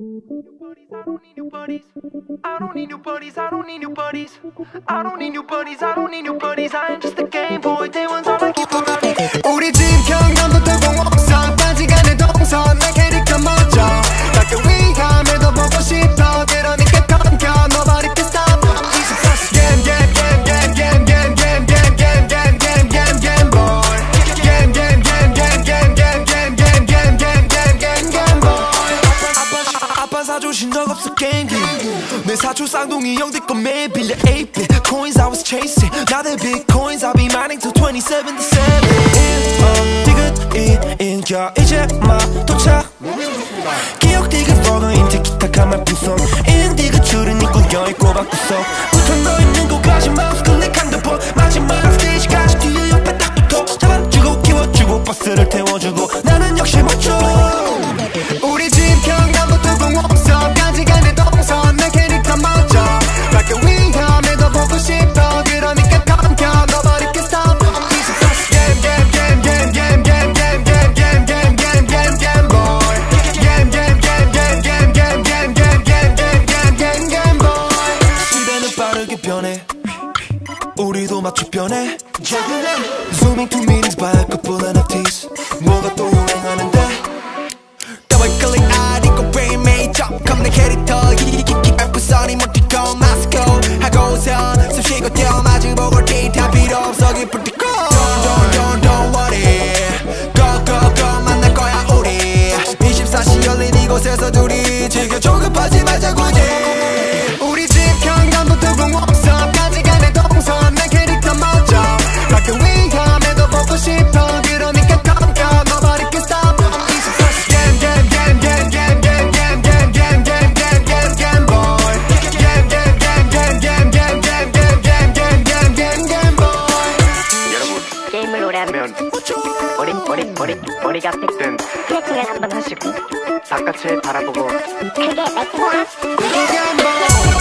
I don't need new buddies. I don't need new buddies. I don't need new buddies. I don't need new buddies. I don't need new buddies. I am just a game boy. Day one's all I keep on running. 우리 집 경관도 대공옥상 단지간의 동선 내 캐릭터 멋져. 딱 그 위함을 더 보고 싶어. 그러니까 던져. Nobody can stop. It's a fast game, game, game, game, game, game, game, game, game, game, game, game, game boy. Game, game, game, game, game, game, game, game, game, game, game, game, game boy. 아빠 사주신 적 없어 게임기 내 사주 쌍둥이 형들껏 매일 빌려 8-bit Coins I was chasing Now they're bitcoins I'll be mining till 27-7 디귿이인겨 이제 막 도착 기억 디귿 버거 인제 기타 가만 분석 인디귿 줄은 있고 여의 꼬박 구석 붙어 너있는 곳까지 마우스 클릭한 듯보 마지막 스테이지까지 뒤에 옆에 딱 붙어 잡아주고 키워주고 버스를 태워주고 나는 역시 멋져 우리 집 경남부터 공옥선까지 가는 동선 내 캐릭터 멋져 밖에 위험해 더 보고 싶어 그러니까 덤벼 Nobody can stop It's a fast game game game game game game game game game game game game game boy Game game game game game game game game game game game game game boy 시대는 빠르게 변해 우리도 마치 변해 Zooming to meetings by a couple of NFTs 뭐가 또 유행하는데 내 캐릭터 예쁜 선이 묵티콘 마스코 하고서 숨 쉬고 뛰어 마주보고 데이터 필요 없어 깊은 티콘 Don't worry Go go go 만날 거야 우리 24시 열린 이곳에서 둘이 즐겨 조급하지 말자 굳이 우리 집 현관부터 공원까지 가는 동선 내 캐릭터 멋져 밖에 위험해도 보고 싶어 그러니까 덤벼 Nobody can stop It's a fast game game game game game game game game game game 머리가 팩든 트래킹을 한번 하시고 바깥을 바라보고 그게 맥포함